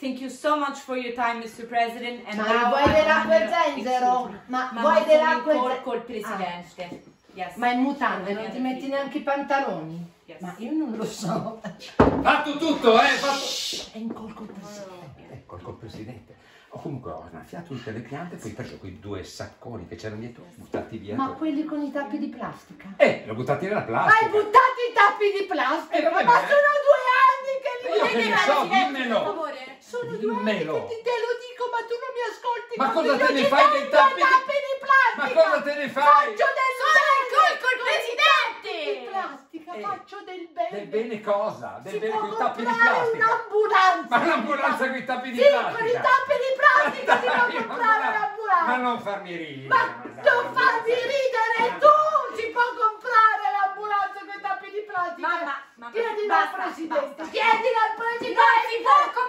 Thank you so much for your time, Mr. President. And ma vuoi dell'acqua e zenzero? Ma vuoi dell'acqua e zenzero? Col presidente. Ah. Yes. Ma è mutante, non ti metti neanche i pantaloni? Yes. Ma io non lo so. Fatto tutto, fatto. È in col presidente. È col presidente. Comunque ho annaffiato un telepiante e poi preso quei due sacconi che c'erano dietro, buttati via. Ma quelli con i tappi di plastica? L'ho buttati nella plastica. Hai buttato i tappi di plastica? Ma sono 2 anni che li devi Sono 2 anni che te lo dico, ma tu non mi ascolti. Ma cosa te ne fai dei tappi di plastica? Ma cosa te ne fai? Faccio del bene col presidente! Di plastica, faccio del bene. Del bene cosa? Del bene con i tappi di plastica. Ma un'ambulanza con i tappi di plastica? Sì, con i tappi di plastica si può comprare l'ambulanza. Ma non farmi ridere. Ma non farmi ridere, tu si può comprare l'ambulanza con i tappi di plastica. Mamma, chiedila al presidente. Chiedila al presidente.